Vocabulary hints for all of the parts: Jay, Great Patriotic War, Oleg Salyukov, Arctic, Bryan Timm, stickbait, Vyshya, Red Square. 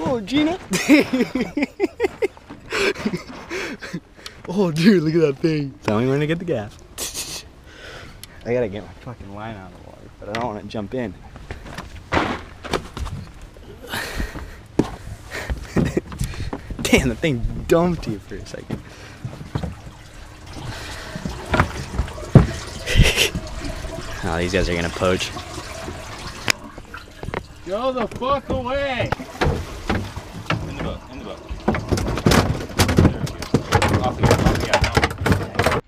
Oh, Gina. Oh, dude, look at that thing. Tell me when to get the gas. I gotta get my fucking line out of the water, but I don't want to jump in. Damn, the thing dumped you for a second. Oh, these guys are gonna poach. Go the fuck away! In the boat, in the boat. There it goes. Off the out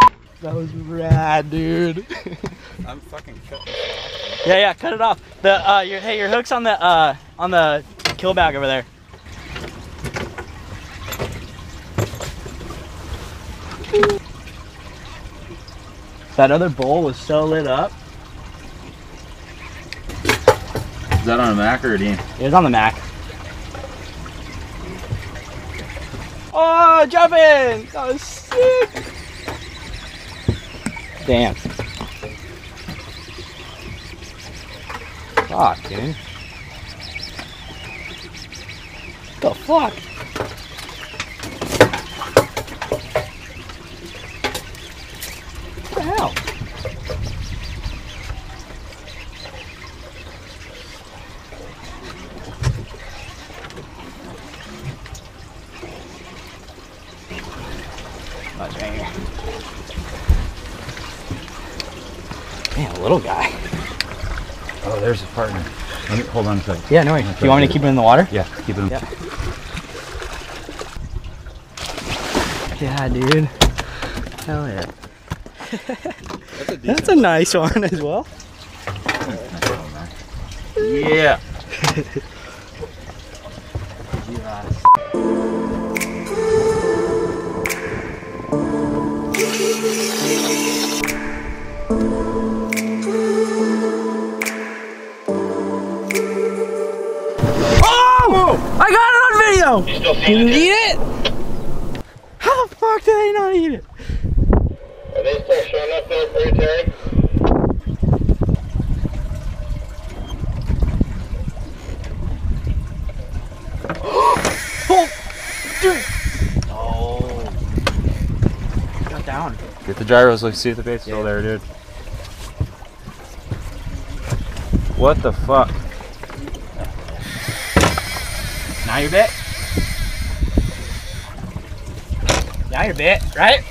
now. That was rad, dude. I'm fucking cutting it off. Yeah, cut it off. The your hook's on the kill bag over there. That other bowl was so lit up. Is that on a Mac or a Dean? It was on the Mac. Oh, jump in! That was sick! Damn. Fuck, dude. What the fuck? What the hell? Man, little guy. Oh, there's his partner. Hold on a second. Yeah, no worries. Do you want me to keep him in the water? Yeah, keep him. Yeah. Yeah, dude. Hell yeah. That's a nice one as well. Yeah. I got it on video! Did you eat it? How the fuck did I not eat it? Are they still showing up there for you, Terry? Oh! Dude! Oh. Got down. Get the gyros, let's see if the bait's still there, dude. What the fuck? Now you're bit. Now you're bit, right?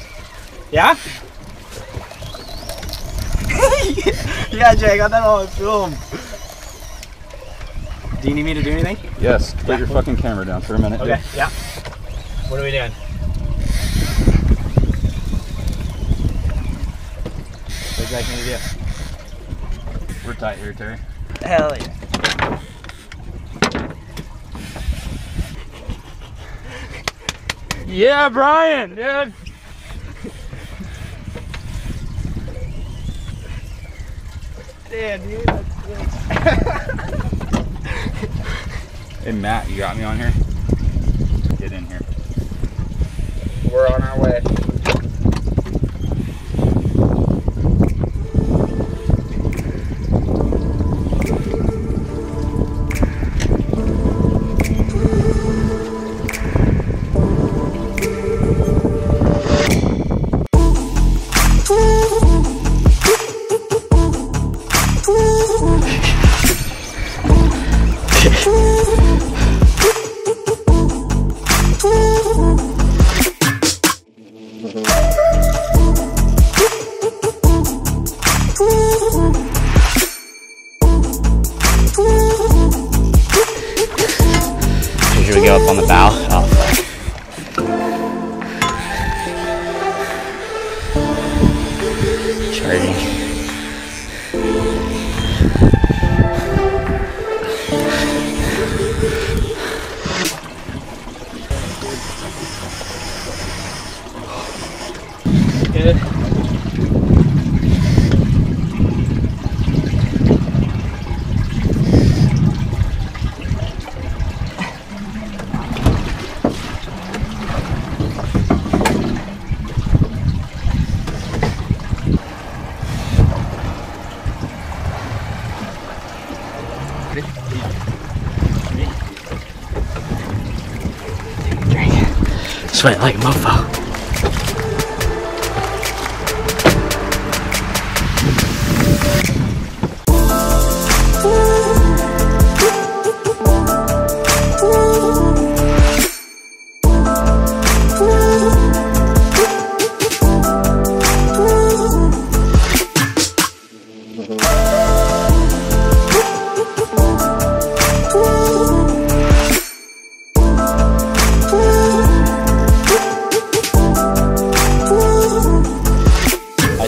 Yeah? Yeah, Jay, I got that on film. Do you need me to do anything? Yes. Put your fucking camera down for a minute. Okay, dude. Yeah. What are we doing? What do you need to do? We're tight here, Terry. Hell yeah. Yeah, Bryan, dude. Damn, dude, that's good. Hey, Matt, you got me on here? Get in here. We're on our way. Should we go up on the bow? Oh, fuck. Charging. Good. Dang it. Sweat like a mofo.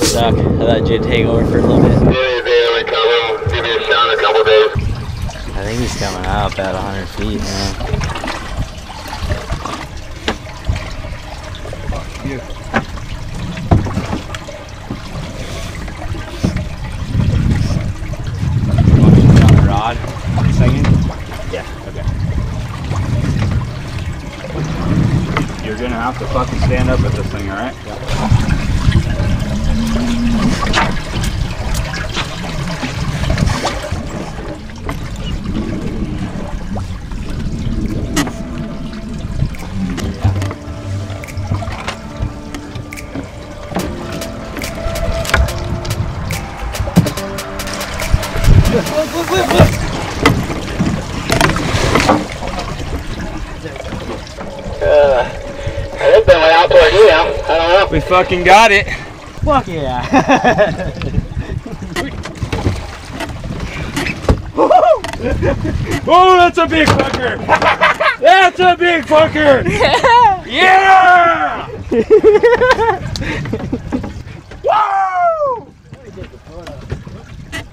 I thought Jay would take over for a little bit. I think he's coming out at 100 feet now. On the rod? Second? Yeah. Okay. You're gonna have to fucking stand up with this thing, alright? Yeah. I think they went out toward you now. I don't know. We fucking got it. Fuck yeah. Oh, that's a big fucker. That's a big fucker. Yeah. Woo!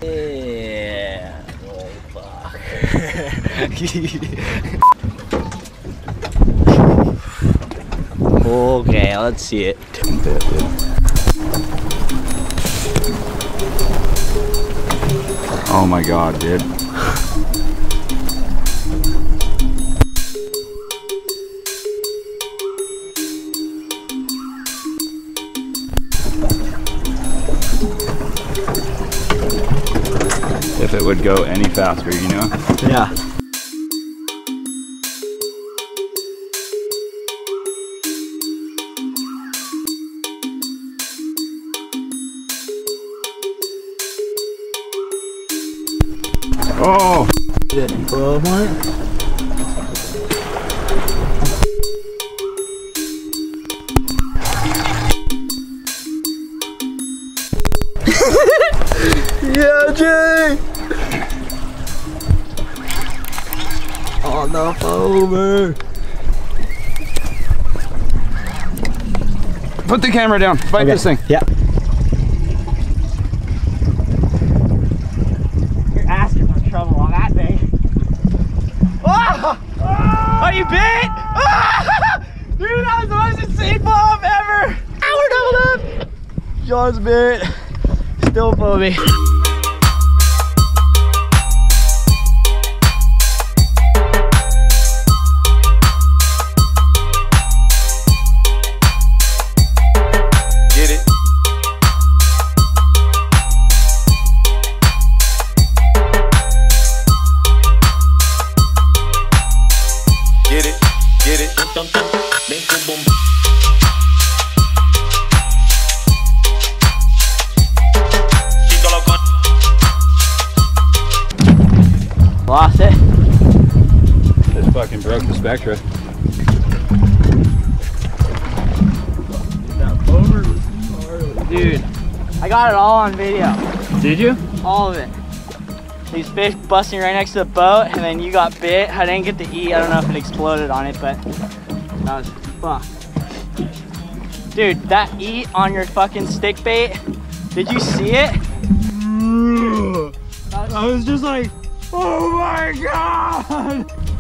Yeah. Oh, fuck. Okay, let's see it. Oh my god, dude. If it would go any faster, you know? Yeah. Oh! Did it 12 on it? Yeah, Jay! On the over. Put the camera down. Bite this thing. Yeah. Trouble on that thing. Oh! Are you bit? Oh! Dude, that was the most insane fall off ever. Hour doubled up. John's bit. Still foamy. Lost it. Just fucking broke the spectra. That boner was gnarly. Dude, I got it all on video. Did you? All of it. These fish busting right next to the boat, and then you got bit. I didn't get to eat. I don't know if it exploded on it, but that was fucked. Dude, that eat on your fucking stick bait. Did you see it? I was just like, oh my god!